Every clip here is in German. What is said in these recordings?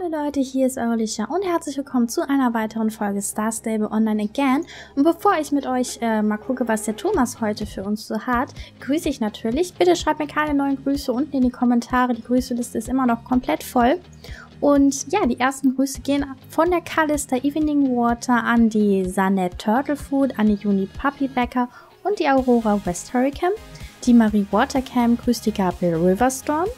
Hallo Leute, hier ist eure Alicia und herzlich willkommen zu einer weiteren Folge Star Stable Online again. Und bevor ich mit euch mal gucke, was der Thomas heute für uns so hat, grüße ich natürlich. Bitte schreibt mir keine neuen Grüße unten in die Kommentare, die Grüßeliste ist immer noch komplett voll. Und ja, die ersten Grüße gehen von der Callista Evening Water an die Sanet Turtle Food, an die Uni Puppy Backer und die Aurora West Hurricane. Die Marie Watercam grüßt die Gabriel Riverstorm.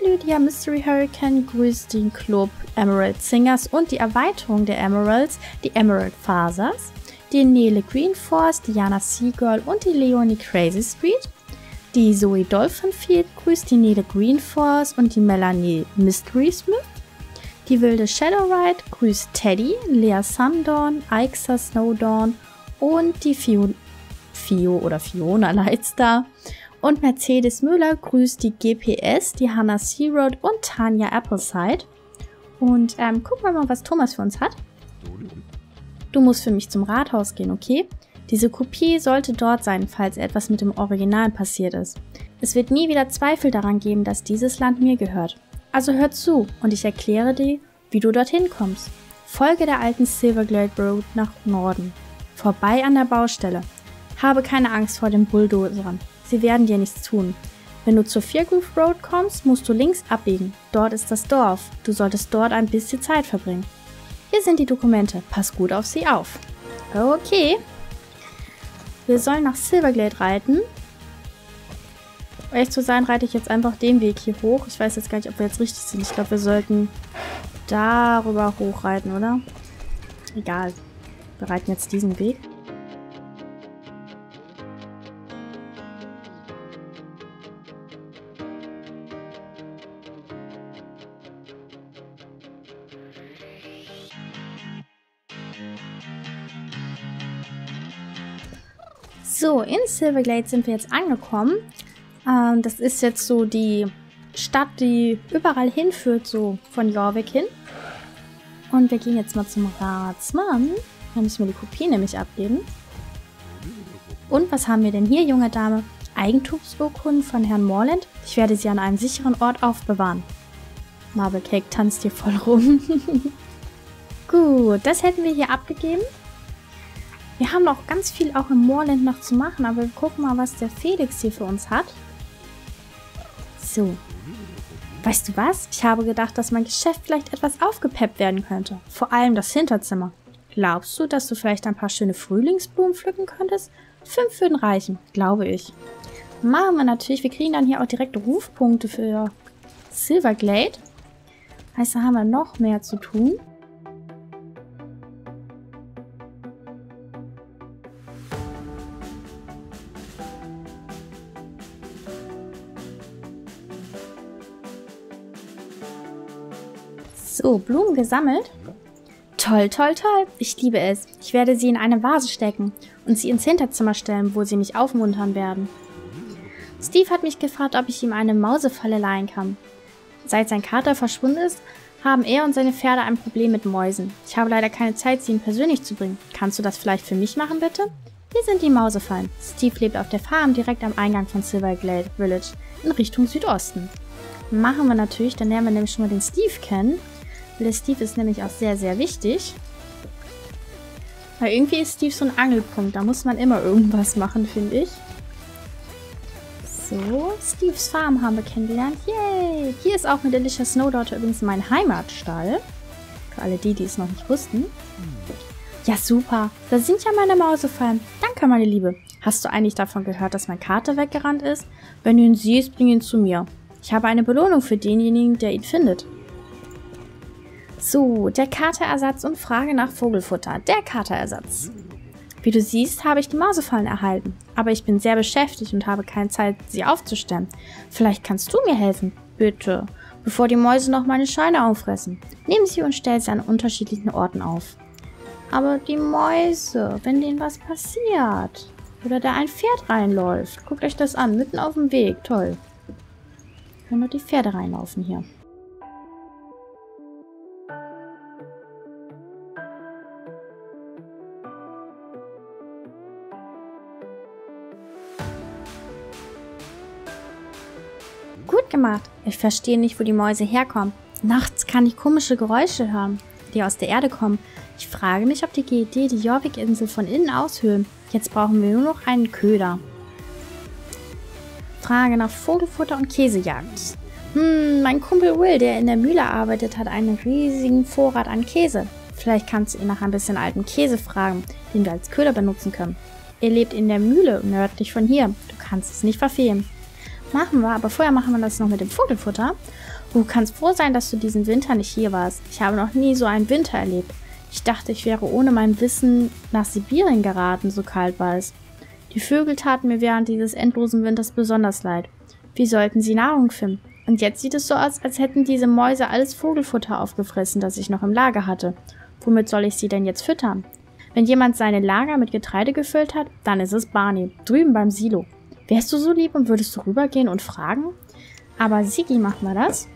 Die Lydia Mystery Hurricane grüßt den Club Emerald Singers und die Erweiterung der Emeralds, die Emerald Fasers. Die Nele Greenforce, Diana Seagirl und die Leonie Crazy Street. Die Zoe Dolphinfield grüßt die Nele Greenforce und die Melanie Mystery. Die Wilde Shadowride grüßt Teddy, Leah Sundorn, Aixa Snowdawn und die Fiona Leister. Und Mercedes Müller grüßt die GPS, die Hannah Sea Road und Tanja Appleside. Und gucken wir mal, was Thomas für uns hat. Du musst für mich zum Rathaus gehen, okay? Diese Kopie sollte dort sein, falls etwas mit dem Original passiert ist. Es wird nie wieder Zweifel daran geben, dass dieses Land mir gehört. Also hör zu und ich erkläre dir, wie du dorthin kommst. Folge der alten Silverglade Road nach Norden. Vorbei an der Baustelle. Habe keine Angst vor den Bulldozern. Sie werden dir nichts tun. Wenn du zur Fairgrove Road kommst, musst du links abbiegen. Dort ist das Dorf. Du solltest dort ein bisschen Zeit verbringen. Hier sind die Dokumente. Pass gut auf sie auf. Okay. Wir sollen nach Silverglade reiten. Um ehrlich zu sein, reite ich jetzt einfach den Weg hier hoch. Ich weiß jetzt gar nicht, ob wir jetzt richtig sind. Ich glaube, wir sollten darüber hochreiten, oder? Egal. Wir reiten jetzt diesen Weg. So, in Silverglade sind wir jetzt angekommen. Das ist jetzt so die Stadt, die überall hinführt, so von Jorvik hin. Und wir gehen jetzt mal zum Ratsmann. Da müssen wir die Kopie nämlich abgeben. Und was haben wir denn hier, junge Dame? Eigentumsurkunden von Herrn Moorland. Ich werde sie an einem sicheren Ort aufbewahren. Marble Cake tanzt hier voll rum. Gut, das hätten wir hier abgegeben. Wir haben noch ganz viel auch im Moorland noch zu machen, aber wir gucken mal, was der Felix hier für uns hat. So. Weißt du was? Ich habe gedacht, dass mein Geschäft vielleicht etwas aufgepeppt werden könnte. Vor allem das Hinterzimmer. Glaubst du, dass du vielleicht ein paar schöne Frühlingsblumen pflücken könntest? 5 würden reichen, glaube ich. Machen wir natürlich. Wir kriegen dann hier auch direkte Rufpunkte für Silverglade. Heißt, da haben wir noch mehr zu tun. So, Blumen gesammelt. Toll, toll, toll. Ich liebe es. Ich werde sie in eine Vase stecken und sie ins Hinterzimmer stellen, wo sie mich aufmuntern werden. Steve hat mich gefragt, ob ich ihm eine Mausefalle leihen kann. Seit sein Kater verschwunden ist, haben er und seine Pferde ein Problem mit Mäusen. Ich habe leider keine Zeit, sie ihm persönlich zu bringen. Kannst du das vielleicht für mich machen, bitte? Hier sind die Mausefallen. Steve lebt auf der Farm direkt am Eingang von Silverglade Village in Richtung Südosten. Machen wir natürlich, dann lernen wir nämlich schon mal den Steve kennen. Der Steve ist nämlich auch sehr, sehr wichtig. Weil irgendwie ist Steve so ein Angelpunkt. Da muss man immer irgendwas machen, finde ich. So, Steves Farm haben wir kennengelernt. Yay! Hier ist auch mit Alicia Snowdaughter übrigens mein Heimatstall. Für alle die, die es noch nicht wussten. Ja, super. Da sind ja meine Mausefallen. Danke, meine Liebe. Hast du eigentlich davon gehört, dass mein Kater weggerannt ist? Wenn du ihn siehst, bring ihn zu mir. Ich habe eine Belohnung für denjenigen, der ihn findet. So, der Katerersatz und Frage nach Vogelfutter. Der Katerersatz. Wie du siehst, habe ich die Mausefallen erhalten. Aber ich bin sehr beschäftigt und habe keine Zeit, sie aufzustellen. Vielleicht kannst du mir helfen, bitte. Bevor die Mäuse noch meine Scheine auffressen. Nimm sie und stell sie an unterschiedlichen Orten auf. Aber die Mäuse, wenn denen was passiert. Oder da ein Pferd reinläuft. Guckt euch das an, mitten auf dem Weg. Toll. Können nur die Pferde reinlaufen hier. Gemacht. Ich verstehe nicht, wo die Mäuse herkommen. Nachts kann ich komische Geräusche hören, die aus der Erde kommen. Ich frage mich, ob die GED die Jorvik-Insel von innen aushöhlen. Jetzt brauchen wir nur noch einen Köder. Frage nach Vogelfutter und Käsejagd. Mein Kumpel Will, der in der Mühle arbeitet, hat einen riesigen Vorrat an Käse. Vielleicht kannst du ihn nach ein bisschen altem Käse fragen, den wir als Köder benutzen können. Er lebt in der Mühle nördlich von hier. Du kannst es nicht verfehlen. Machen wir, aber vorher machen wir das noch mit dem Vogelfutter. Du kannst froh sein, dass du diesen Winter nicht hier warst. Ich habe noch nie so einen Winter erlebt. Ich dachte, ich wäre ohne mein Wissen nach Sibirien geraten, so kalt war es. Die Vögel taten mir während dieses endlosen Winters besonders leid. Wie sollten sie Nahrung finden? Und jetzt sieht es so aus, als hätten diese Mäuse alles Vogelfutter aufgefressen, das ich noch im Lager hatte. Womit soll ich sie denn jetzt füttern? Wenn jemand seine Lager mit Getreide gefüllt hat, dann ist es Barney, drüben beim Silo. Wärst du so lieb und würdest du rübergehen und fragen? Aber Sigi macht mal das.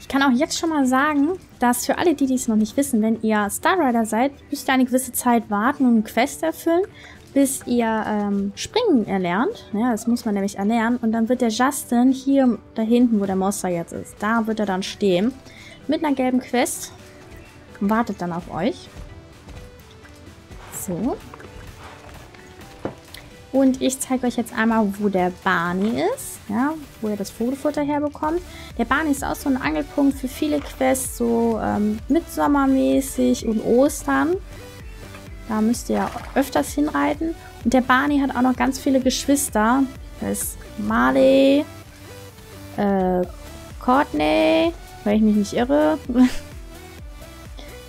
Ich kann auch jetzt schon mal sagen, dass für alle, die dies noch nicht wissen, wenn ihr Starrider seid, müsst ihr eine gewisse Zeit warten und eine Quest erfüllen, bis ihr Springen erlernt. Ja, das muss man nämlich erlernen. Und dann wird der Justin hier da hinten, wo der Monster jetzt ist, da wird er dann stehen mit einer gelben Quest und wartet dann auf euch. So. Und ich zeige euch jetzt einmal, wo der Barney ist, ja, wo ihr das Vogelfutter herbekommt. Der Barney ist auch so ein Angelpunkt für viele Quests, so mitsommermäßig und Ostern. Da müsst ihr öfters hinreiten. Und der Barney hat auch noch ganz viele Geschwister. Das ist Marley, Courtney, wenn ich mich nicht irre.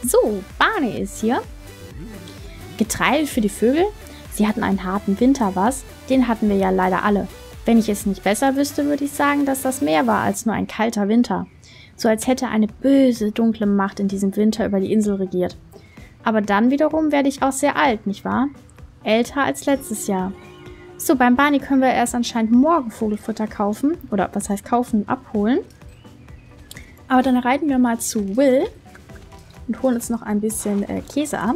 So, Barney ist hier. Getreide für die Vögel. Sie hatten einen harten Winter, was? Den hatten wir ja leider alle. Wenn ich es nicht besser wüsste, würde ich sagen, dass das mehr war als nur ein kalter Winter. So als hätte eine böse, dunkle Macht in diesem Winter über die Insel regiert. Aber dann wiederum werde ich auch sehr alt, nicht wahr? Älter als letztes Jahr. So, beim Barney können wir erst anscheinend morgen Vogelfutter kaufen. Oder was heißt kaufen? Abholen. Aber dann reiten wir mal zu Will und holen uns noch ein bisschen Käse ab.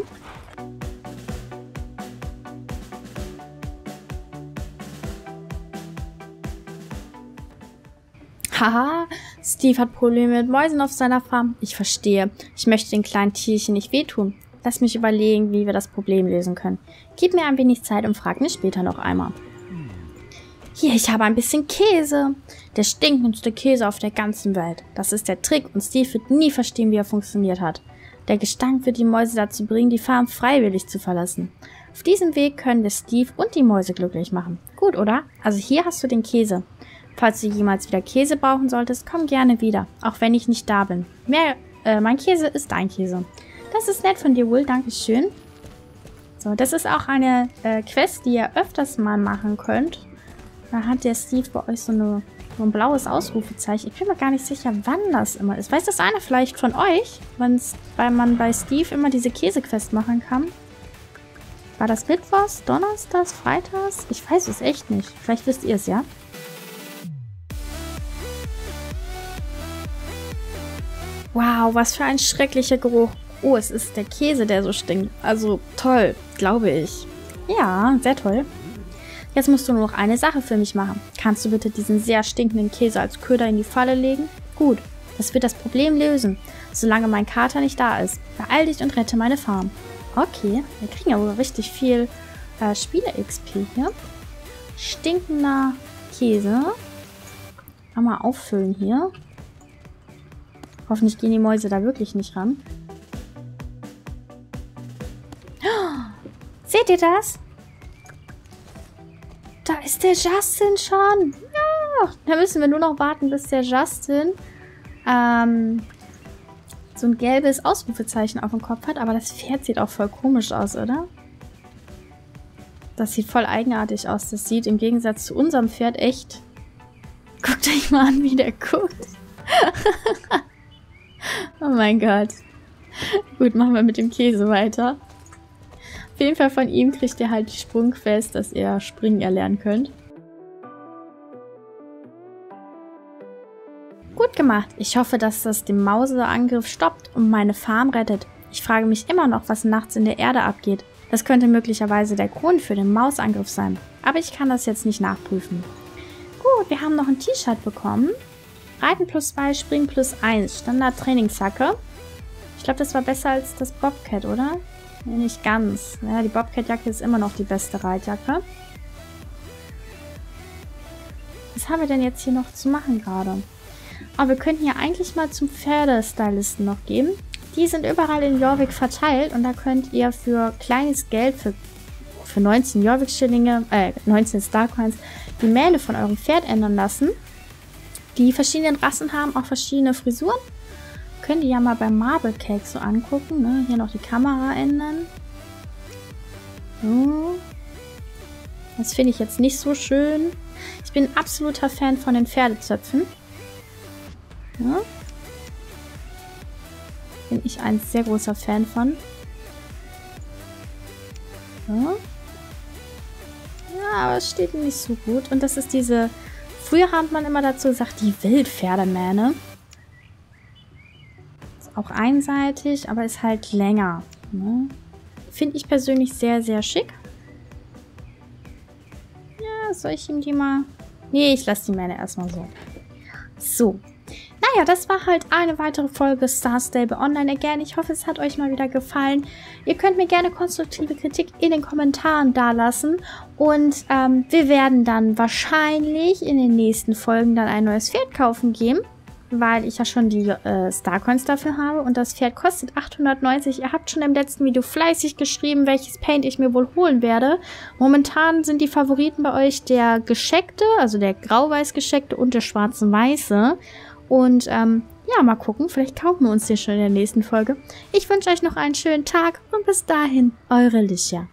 Haha, Steve hat Probleme mit Mäusen auf seiner Farm. Ich verstehe. Ich möchte den kleinen Tierchen nicht wehtun. Lass mich überlegen, wie wir das Problem lösen können. Gib mir ein wenig Zeit und frag mich später noch einmal. Hier, ich habe ein bisschen Käse. Der stinkendste Käse auf der ganzen Welt. Das ist der Trick und Steve wird nie verstehen, wie er funktioniert hat. Der Gestank wird die Mäuse dazu bringen, die Farm freiwillig zu verlassen. Auf diesem Weg können wir Steve und die Mäuse glücklich machen. Gut, oder? Also hier hast du den Käse. Falls du jemals wieder Käse brauchen solltest, komm gerne wieder, auch wenn ich nicht da bin. Mein Käse ist dein Käse. Das ist nett von dir, Will, dankeschön. So, das ist auch eine Quest, die ihr öfters mal machen könnt. Da hat der Steve bei euch so ein blaues Ausrufezeichen. Ich bin mir gar nicht sicher, wann das immer ist. Weiß das einer vielleicht von euch, weil man bei Steve immer diese Käse-Quest machen kann? War das Mittwochs, Donnerstags, Freitags? Ich weiß es echt nicht. Vielleicht wisst ihr es, ja? Wow, was für ein schrecklicher Geruch. Oh, es ist der Käse, der so stinkt. Also toll, glaube ich. Ja, sehr toll. Jetzt musst du nur noch eine Sache für mich machen. Kannst du bitte diesen sehr stinkenden Käse als Köder in die Falle legen? Gut, das wird das Problem lösen, solange mein Kater nicht da ist. Beeil dich und rette meine Farm. Okay, wir kriegen ja wohl richtig viel Spieler-XP hier. Stinkender Käse. Mal auffüllen hier. Hoffentlich gehen die Mäuse da wirklich nicht ran. Seht ihr das? Da ist der Justin schon. Ja, da müssen wir nur noch warten, bis der Justin so ein gelbes Ausrufezeichen auf dem Kopf hat. Aber das Pferd sieht auch voll komisch aus, oder? Das sieht voll eigenartig aus. Das sieht im Gegensatz zu unserem Pferd echt... Guckt euch mal an, wie der guckt. Oh mein Gott. Gut, machen wir mit dem Käse weiter. Auf jeden Fall von ihm kriegt ihr halt die Sprungquest, dass ihr Springen erlernen könnt. Gut gemacht. Ich hoffe, dass das den Mauseangriff stoppt und meine Farm rettet. Ich frage mich immer noch, was nachts in der Erde abgeht. Das könnte möglicherweise der Grund für den Mausangriff sein. Aber ich kann das jetzt nicht nachprüfen. Gut, wir haben noch ein T-Shirt bekommen. Reiten plus 2, Springen plus 1. Standard-Trainingshacke. Ich glaube, das war besser als das Bobcat, oder? Nee, nicht ganz. Ja, die Bobcat-Jacke ist immer noch die beste Reitjacke. Was haben wir denn jetzt hier noch zu machen gerade? Oh, wir könnten hier eigentlich mal zum Pferdestylisten noch gehen. Die sind überall in Jorvik verteilt und da könnt ihr für kleines Geld, für 19 Jorvik-Schillinge, 19 Starcoins, die Mähne von eurem Pferd ändern lassen. Die verschiedenen Rassen haben auch verschiedene Frisuren. Könnt ihr ja mal beim Marble Cake so angucken, ne? Hier noch die Kamera ändern. So. Das finde ich jetzt nicht so schön. Ich bin ein absoluter Fan von den Pferdezöpfen. Ja. Bin ich ein sehr großer Fan von. Ja. Ja, aber es steht nicht so gut. Und das ist diese... Früher hat man immer dazu gesagt, die Wildpferdemähne. Ist auch einseitig, aber ist halt länger. Ne? Finde ich persönlich sehr, sehr schick. Ja, soll ich ihm die mal... Nee, ich lasse die Mähne erstmal so. So. Naja, das war halt eine weitere Folge Star Stable Online Again. Ich hoffe, es hat euch mal wieder gefallen. Ihr könnt mir gerne konstruktive Kritik in den Kommentaren dalassen. Und wir werden dann wahrscheinlich in den nächsten Folgen dann ein neues Pferd kaufen gehen. Weil ich ja schon die Starcoins dafür habe. Und das Pferd kostet 890. Ihr habt schon im letzten Video fleißig geschrieben, welches Paint ich mir wohl holen werde. Momentan sind die Favoriten bei euch der Gescheckte, also der grau-weiß Gescheckte und der schwarze Weiße. Und ja, mal gucken, vielleicht kaufen wir uns den schon in der nächsten Folge. Ich wünsche euch noch einen schönen Tag und bis dahin, eure Licia.